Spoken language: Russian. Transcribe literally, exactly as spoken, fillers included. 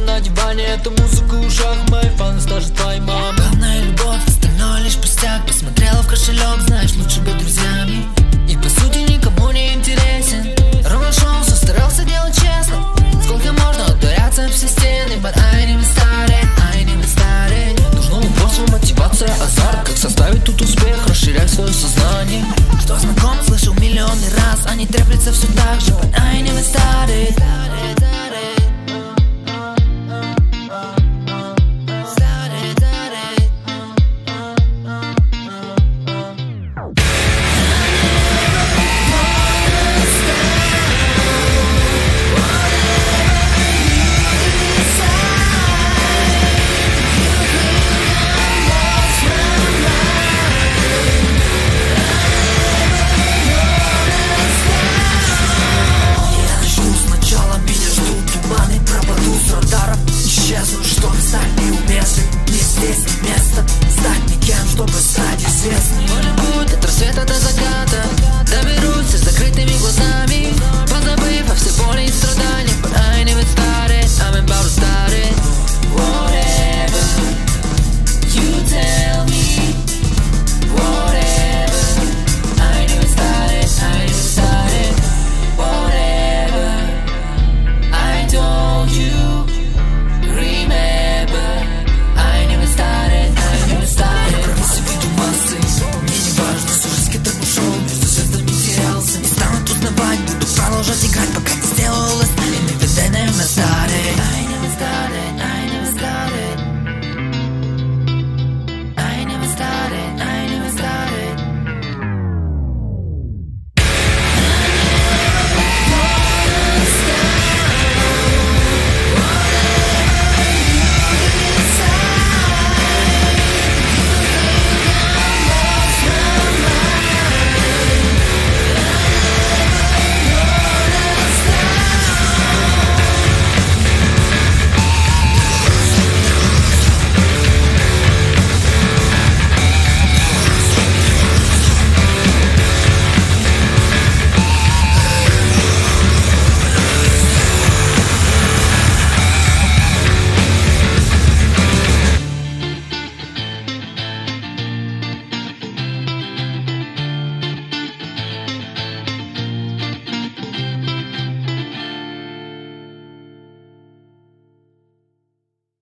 на диване, эту музыку в ушах, мой фан, даже твоя мама. Главная любовь, остальное лишь пустяк. Посмотрела в кошелек, знаешь, лучше быть друзьями.